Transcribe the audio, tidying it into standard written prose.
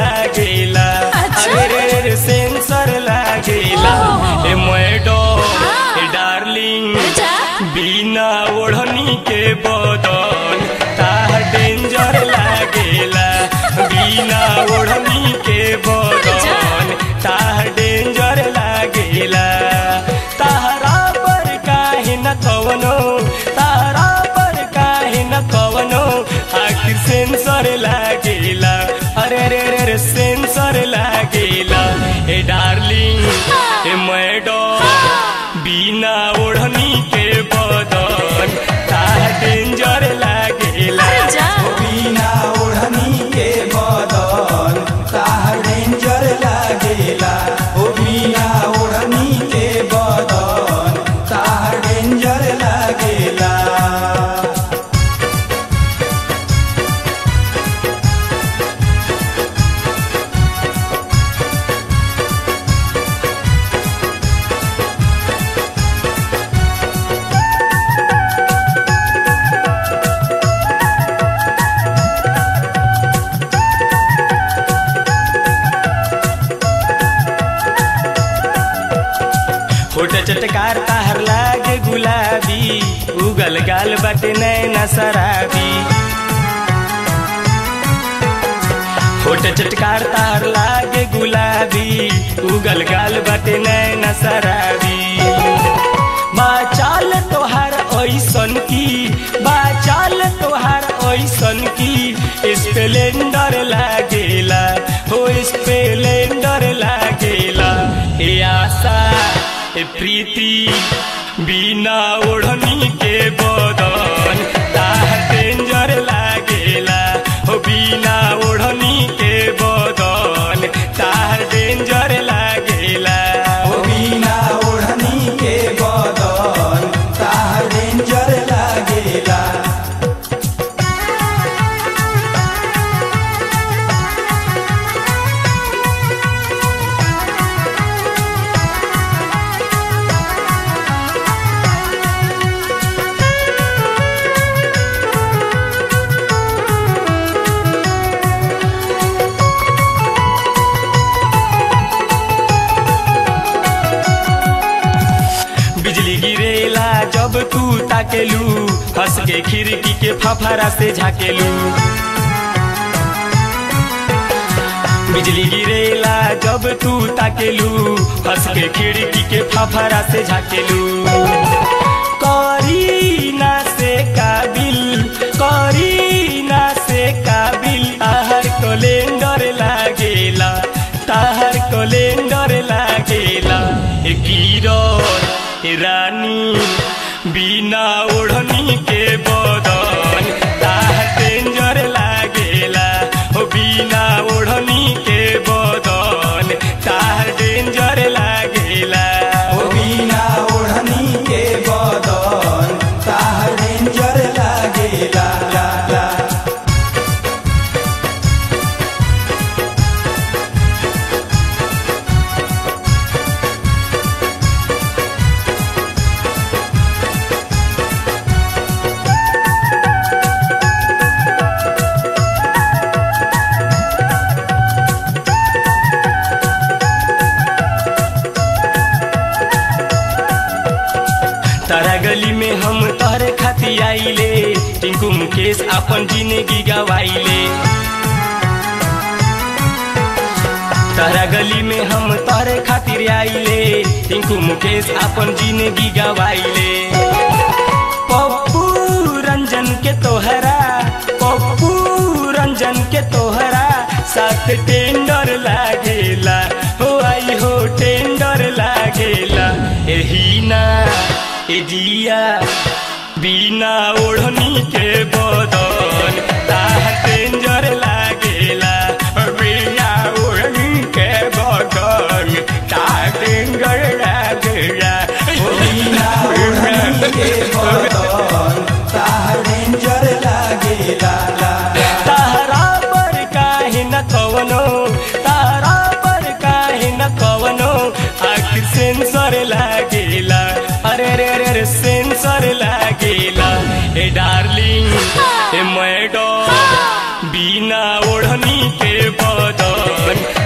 लागेला अरे सेंसर लागेला ए मैडम डार्लिंग बिना ओढ़नी के बदन तार डेंजर लागेला बिना ओढ़नी के बदन तार डेंजर लागेला तारा पर काहे न कवनो तारा पर काहे न कवनो आखिर सेंसर लागेला अरे रे रे सेंसर लागेला ए डार्लिंग ए मैडम बिना ओढ़नी के बदन तार डेंजर लागेला बिना ओढ़नी के बदन तार डेंजर लागेला ओ बिना ओढ़नी के बदन तार डेंजर लागेला। होट चटकार ताहर लागे गुलाबी उगल गाल बटे नैना शराबी होट चटकार ताहर लागे गुलाबी उगल गाल बटे नैना शराबी बाचाल तोहार ऐसन की बाचाल तोहार ऐसन की स्प्लेंडर लागेला हो स्प्लेंडर लागेला ए आशा ए प्रीति बिना ओढ़नी के बदन तार डेंजर लागेला हो बिना ओढ़नी के बदन तार डेंजर लागेला हो बिना ओढ़नी के बदन तार डेंजर लागेला। जब तू ताकेलू हंस के खिड़की के फफरा से झाकेलू बिजली गिरेला जब तू ताकेलू हंस के खिड़की के फफरा से झाकेलू करीना से काबिल ताहर कैलेंडर लागेला ताहर कैलेंडर लागेला एक रानी बिना ओढ़नी के बदन तार डेंजर लागेला हो बिना ओढ़नी के बदन तार डेंजर लागेला हो बिना ओढ़नी के बदन तार डेंजर लागेला। तारा गली में हम तोहरे खातिर आइले टिंकू मुकेश अपन जिंदगी गवाइले तारा गली में हम तोहरे खातिर आइले टिंकू मुकेश अपन जिंदगी गवाइले पप्पू रंजन के तोहरा पप्पू रंजन के तोहरा साथ टेंडर लागेला हो आई हो टेंडर लागेला एही ना ए जिया बिना ओढ़नी के बदन तार डेंजर लागेला बिना ओढ़नी के बदन तार डेंजर लागेला बिना ओढ़नी के बदन तार डेंजर लागेला। तारा पर काहे न कवनो तारा पर काहे न कवनो आखिर सेंसर लागेला अरे रे रे सेंसर लागेला ए डार्लिंग ए मैडम। बदन।